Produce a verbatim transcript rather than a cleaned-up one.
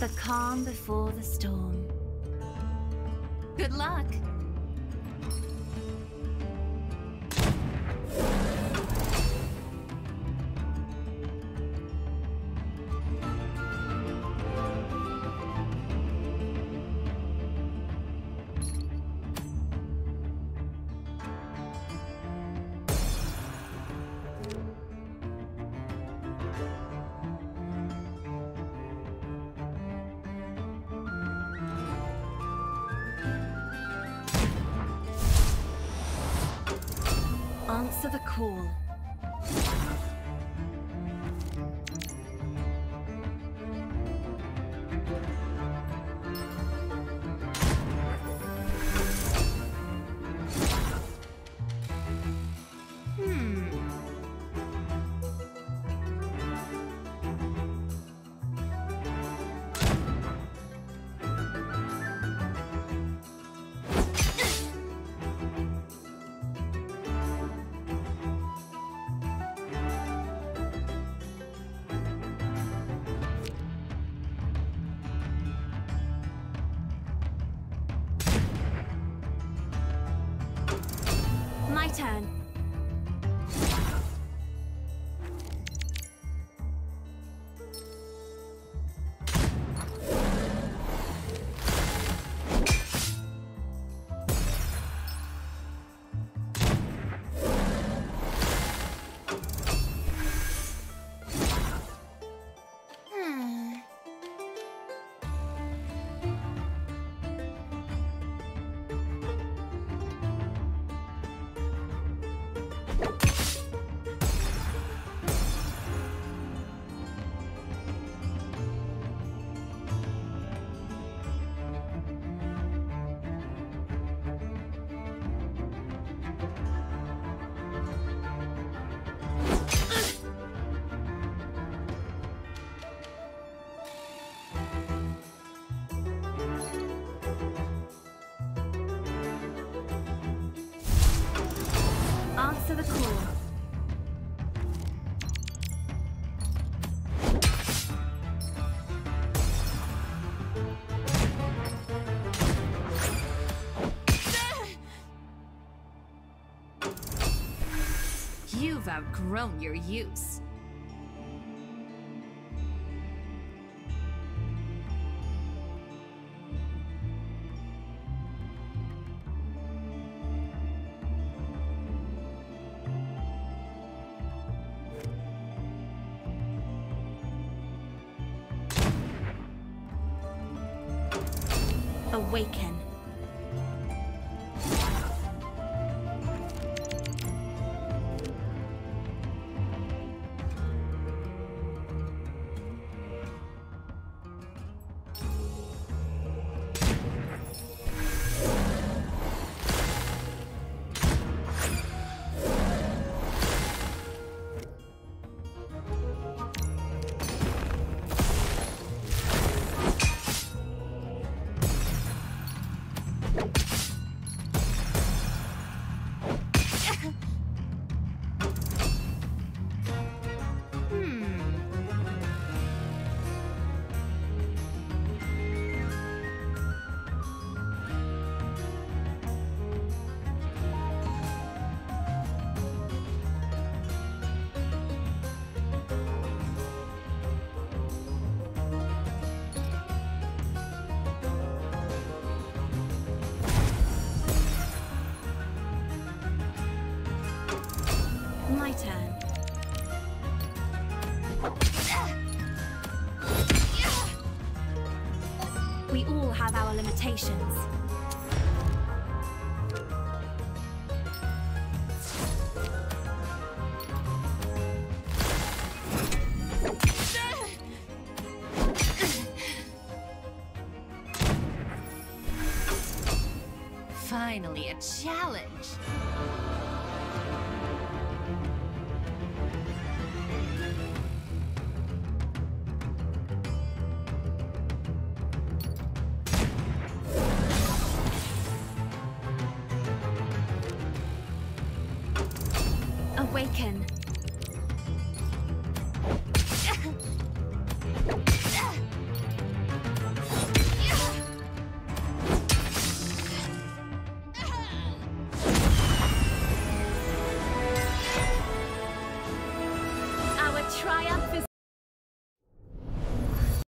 The calm before the storm. Good luck! Answer the call. My turn. Answer the call. You've outgrown your use. Awaken. My turn. We all have our limitations. Finally, a challenge. Awaken.